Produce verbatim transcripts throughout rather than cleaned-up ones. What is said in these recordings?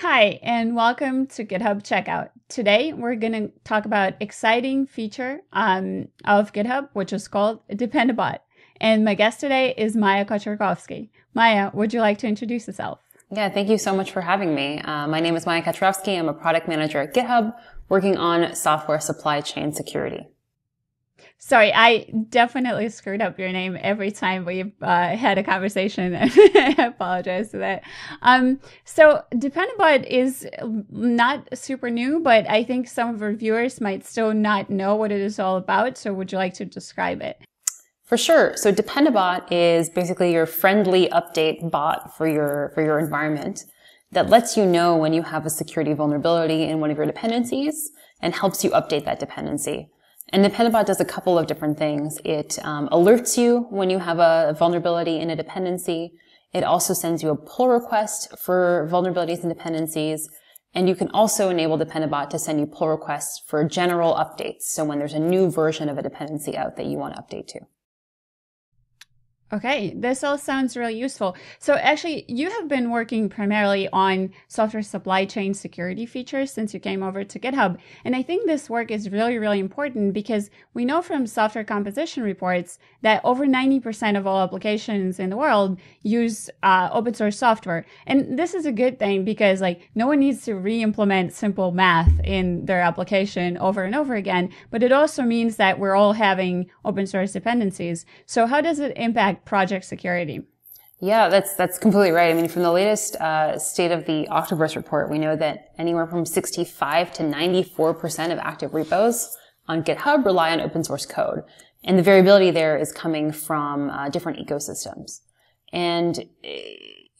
Hi, and welcome to GitHub Checkout. Today, we're going to talk about an exciting feature um, of GitHub, which is called Dependabot. And my guest today is Maya Kaczorowski. Maya, would you like to introduce yourself? Yeah, thank you so much for having me. Uh, my name is Maya Kaczorowski. I'm a product manager at GitHub, working on software supply chain security. Sorry, I definitely screwed up your name every time we've uh, had a conversation. I apologize for that. Um, so Dependabot is not super new, but I think some of our viewers might still not know what it is all about. So would you like to describe it? For sure. So Dependabot is basically your friendly update bot for your, for your environment that lets you know when you have a security vulnerability in one of your dependencies and helps you update that dependency. And Dependabot does a couple of different things. It um, alerts you when you have a vulnerability in a dependency. It also sends you a pull request for vulnerabilities and dependencies. And you can also enable Dependabot to send you pull requests for general updates. So when there's a new version of a dependency out that you want to update to. Okay, this all sounds really useful. So actually, you have been working primarily on software supply chain security features since you came over to GitHub. And I think this work is really, really important because we know from software composition reports that over ninety percent of all applications in the world use uh, open source software. And this is a good thing because like no one needs to re-implement simple math in their application over and over again. But it also means that we're all having open source dependencies. So how does it impact project security? Yeah, that's that's completely right. I mean, from the latest uh, state of the Octoverse report, we know that anywhere from sixty-five to ninety-four percent of active repos on GitHub rely on open source code, and the variability there is coming from uh, different ecosystems. And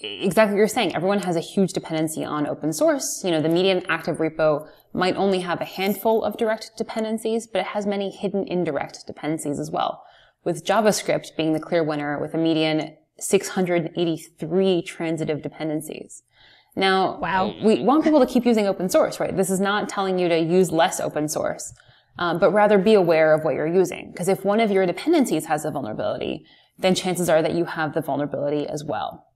exactly what you're saying, everyone has a huge dependency on open source. You know, the median active repo might only have a handful of direct dependencies, but it has many hidden indirect dependencies as well, with JavaScript being the clear winner with a median six hundred eighty-three transitive dependencies. Now, wow. We want people to keep using open source, right? This is not telling you to use less open source, um, but rather be aware of what you're using. Because if one of your dependencies has a vulnerability, then chances are that you have the vulnerability as well.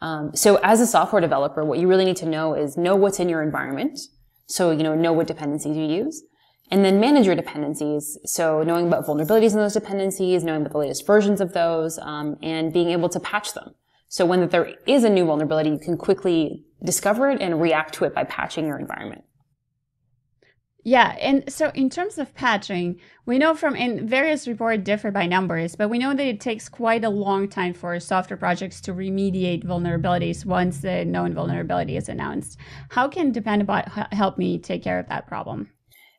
Um, so as a software developer, what you really need to know is know what's in your environment. So, you know, know what dependencies you use. And then manage your dependencies, so knowing about vulnerabilities in those dependencies, knowing about the latest versions of those, um, and being able to patch them. So when there is a new vulnerability, you can quickly discover it and react to it by patching your environment. Yeah, and so in terms of patching, we know from, and various reports differ by numbers, but we know that it takes quite a long time for software projects to remediate vulnerabilities once the known vulnerability is announced. How can Dependabot help me take care of that problem?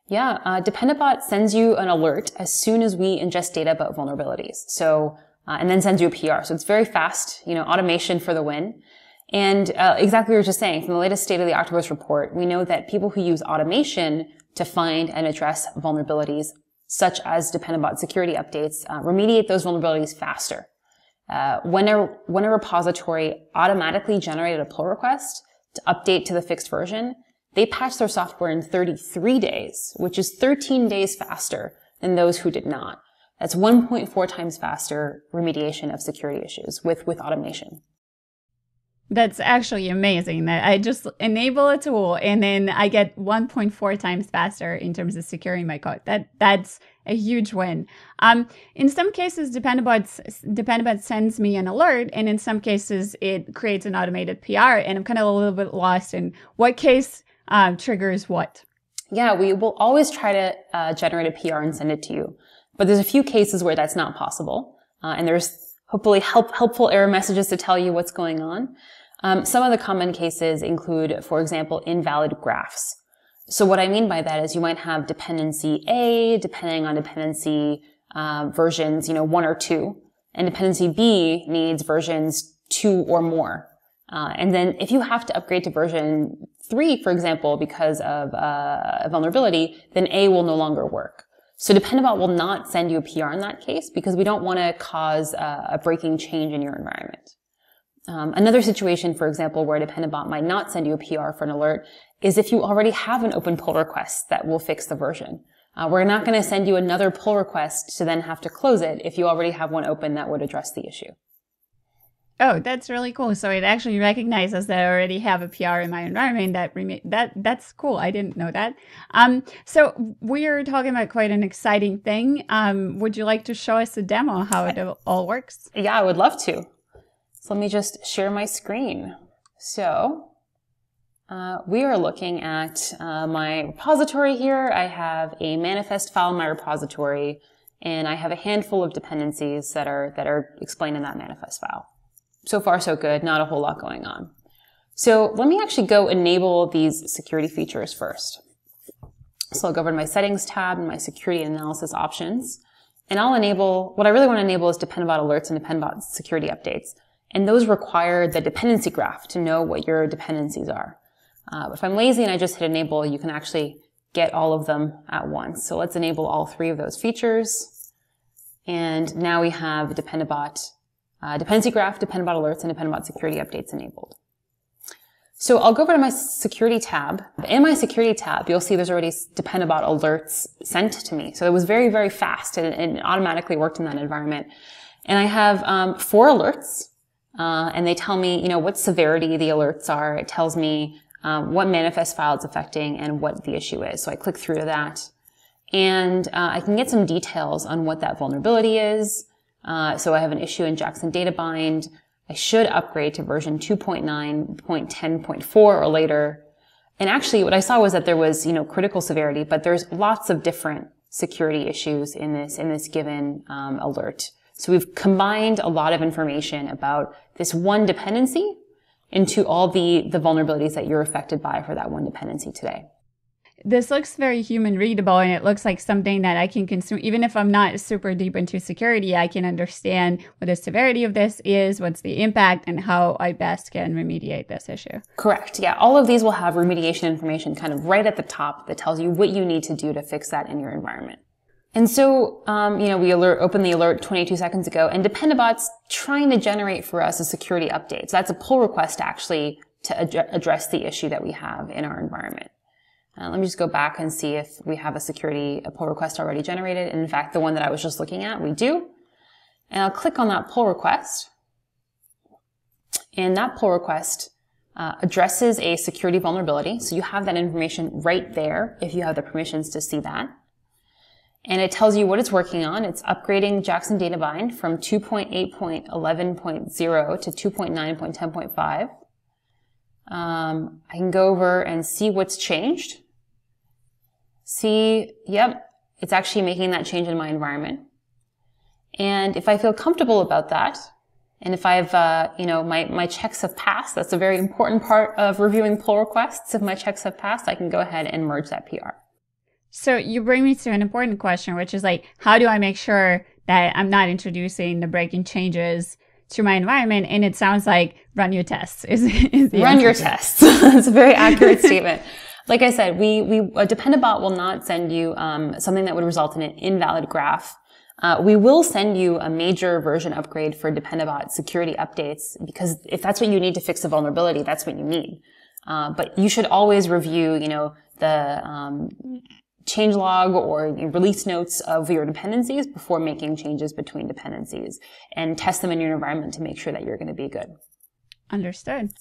Yeah, uh, Dependabot sends you an alert as soon as we ingest data about vulnerabilities. So, uh, and then sends you a P R. So it's very fast, you know, automation for the win. And uh, exactly what you were just saying, from the latest State of the Octoverse report, we know that people who use automation to find and address vulnerabilities, such as Dependabot security updates, uh, remediate those vulnerabilities faster. Uh, when a, when a repository automatically generated a pull request to update to the fixed version, they patched their software in thirty-three days, which is thirteen days faster than those who did not. That's one point four times faster remediation of security issues with, with automation. That's actually amazing that I just enable a tool and then I get one point four times faster in terms of securing my code. That that's a huge win. Um, in some cases, Dependabot, Dependabot sends me an alert, and in some cases, it creates an automated P R, and I'm kind of a little bit lost in what case Um, triggers what? Yeah, we will always try to uh, generate a P R and send it to you. But there's a few cases where that's not possible. Uh, and there's hopefully help, helpful error messages to tell you what's going on. Um, some of the common cases include, for example, invalid graphs. So what I mean by that is you might have dependency A, depending on dependency uh, versions, you know, one or two. And dependency B needs versions two or more. Uh, and then if you have to upgrade to version three, for example, because of uh, a vulnerability, then A will no longer work. So Dependabot will not send you a P R in that case because we don't want to cause uh, a breaking change in your environment. Um, another situation, for example, where Dependabot might not send you a P R for an alert is if you already have an open pull request that will fix the version. Uh, we're not going to send you another pull request to then have to close it if you already have one open that would address the issue. Oh, that's really cool. So it actually recognizes that I already have a P R in my environment. That that that's cool. I didn't know that. Um, so we're talking about quite an exciting thing. Um, would you like to show us a demo how it all works? Yeah, I would love to. So let me just share my screen. So uh, we are looking at uh, my repository here. I have a manifest file in my repository, and I have a handful of dependencies that are that are explained in that manifest file. So far, so good, not a whole lot going on. So let me actually go enable these security features first. So I'll go over to my settings tab and my security analysis options, and I'll enable, what I really want to enable is Dependabot alerts and Dependabot security updates. And those require the dependency graph to know what your dependencies are. Uh, if I'm lazy and I just hit enable, you can actually get all of them at once. So let's enable all three of those features. And now we have Dependabot Uh, dependency graph, Dependabot alerts, and Dependabot security updates enabled. So I'll go over to my security tab. In my security tab, you'll see there's already Dependabot alerts sent to me. So it was very, very fast, and, and it automatically worked in that environment. And I have um, four alerts, uh, and they tell me, you know, what severity the alerts are. It tells me um, what manifest file it's affecting and what the issue is. So I click through to that, and uh, I can get some details on what that vulnerability is. Uh, so I have an issue in Jackson DataBind. I should upgrade to version two point nine point ten point four or later. And actually what I saw was that there was, you know, critical severity, but there's lots of different security issues in this, in this given um, alert. So we've combined a lot of information about this one dependency into all the, the vulnerabilities that you're affected by for that one dependency today. This looks very human readable, and it looks like something that I can consume. Even if I'm not super deep into security, I can understand what the severity of this is, what's the impact, and how I best can remediate this issue. Correct. Yeah. All of these will have remediation information kind of right at the top that tells you what you need to do to fix that in your environment. And so, um, you know, we alert, opened the alert twenty-two seconds ago, and Dependabot's trying to generate for us a security update. So that's a pull request actually to ad- address the issue that we have in our environment. Uh, let me just go back and see if we have a security a pull request already generated. And in fact, the one that I was just looking at, we do. And I'll click on that pull request. And that pull request uh, addresses a security vulnerability. So you have that information right there if you have the permissions to see that. And it tells you what it's working on. It's upgrading Jackson DataBind from two point eight point eleven point zero to two point nine point ten point five. Um, I can go over and see what's changed. See, yep, it's actually making that change in my environment. And if I feel comfortable about that, and if I've, uh, you know, my, my checks have passed, that's a very important part of reviewing pull requests. If my checks have passed, I can go ahead and merge that P R. So you bring me to an important question, which is like, how do I make sure that I'm not introducing the breaking changes to my environment? And it sounds like run your tests. Is, is the run your tests. It's a very accurate statement. Like I said, we, we, a Dependabot will not send you, um, something that would result in an invalid graph. Uh, we will send you a major version upgrade for Dependabot security updates, because if that's what you need to fix a vulnerability, that's what you need. Uh, but you should always review, you know, the, um, change log or release notes of your dependencies before making changes between dependencies, and test them in your environment to make sure that you're going to be good. Understood.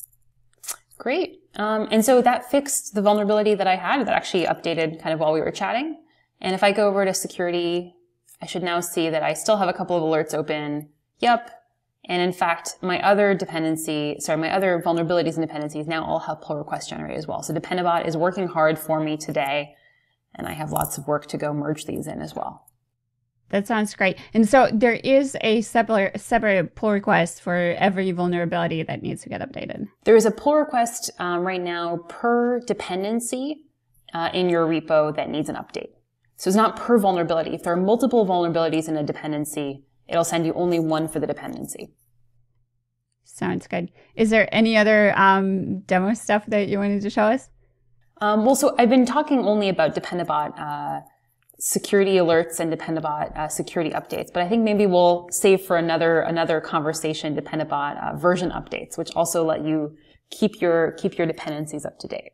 Great. Um, and so that fixed the vulnerability that I had that actually updated kind of while we were chatting. And if I go over to security, I should now see that I still have a couple of alerts open. Yep. And in fact, my other dependency, sorry, my other vulnerabilities and dependencies now all have pull requests generated as well. So Dependabot is working hard for me today, and I have lots of work to go merge these in as well. That sounds great. And so there is a separate, separate pull request for every vulnerability that needs to get updated. There is a pull request um, right now per dependency uh, in your repo that needs an update. So it's not per vulnerability. If there are multiple vulnerabilities in a dependency, it'll send you only one for the dependency. Sounds good. Is there any other um, demo stuff that you wanted to show us? Um, well, so I've been talking only about Dependabot uh, security alerts and Dependabot uh, security updates, but I think maybe we'll save for another another conversation Dependabot uh, version updates, which also let you keep your keep your dependencies up to date.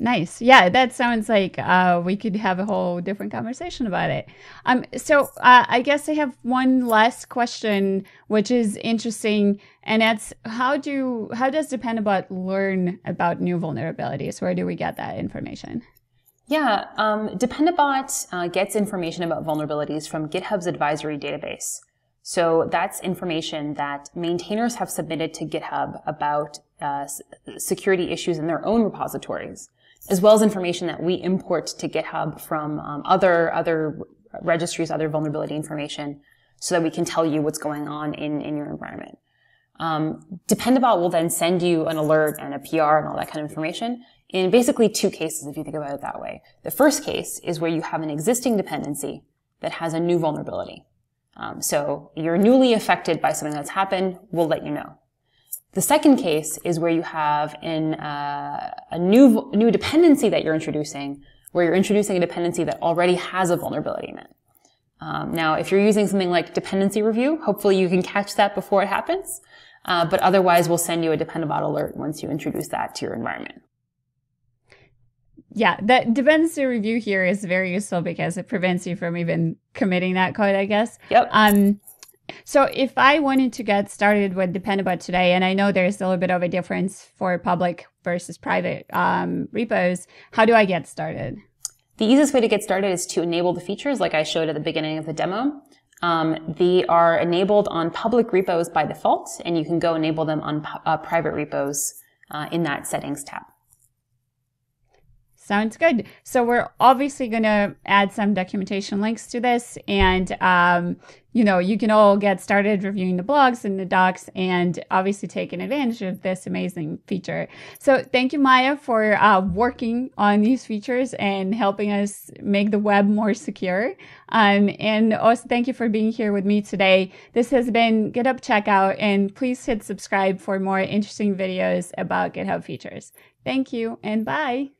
Nice. Yeah, that sounds like uh, we could have a whole different conversation about it. Um, so uh, I guess I have one last question, which is interesting, and that's how do how does Dependabot learn about new vulnerabilities? Where do we get that information? Yeah, um, Dependabot uh, gets information about vulnerabilities from GitHub's advisory database. So that's information that maintainers have submitted to GitHub about uh, security issues in their own repositories, as well as information that we import to GitHub from um, other other registries, other vulnerability information, so that we can tell you what's going on in, in your environment. Um, Dependabot will then send you an alert and a P R and all that kind of information in basically two cases, if you think about it that way. The first case is where you have an existing dependency that has a new vulnerability. Um, so you're newly affected by something that's happened, we'll let you know. The second case is where you have an, uh, a new, new dependency that you're introducing, where you're introducing a dependency that already has a vulnerability in it. Um, now, if you're using something like dependency review, hopefully you can catch that before it happens, uh, but otherwise we'll send you a Dependabot alert once you introduce that to your environment. Yeah, that dependency review here is very useful because it prevents you from even committing that code, I guess. Yep. Um, So if I wanted to get started with Dependabot today, and I know there's a little bit of a difference for public versus private um, repos, how do I get started? The easiest way to get started is to enable the features like I showed at the beginning of the demo. Um, they are enabled on public repos by default, and you can go enable them on uh, private repos uh, in that settings tab. Sounds good. So we're obviously going to add some documentation links to this, and um, you know, you can all get started reviewing the blogs and the docs, and obviously taking advantage of this amazing feature. So thank you, Maya, for uh, working on these features and helping us make the web more secure. Um, and also thank you for being here with me today. This has been GitHub Checkout, and please hit subscribe for more interesting videos about GitHub features. Thank you, and bye.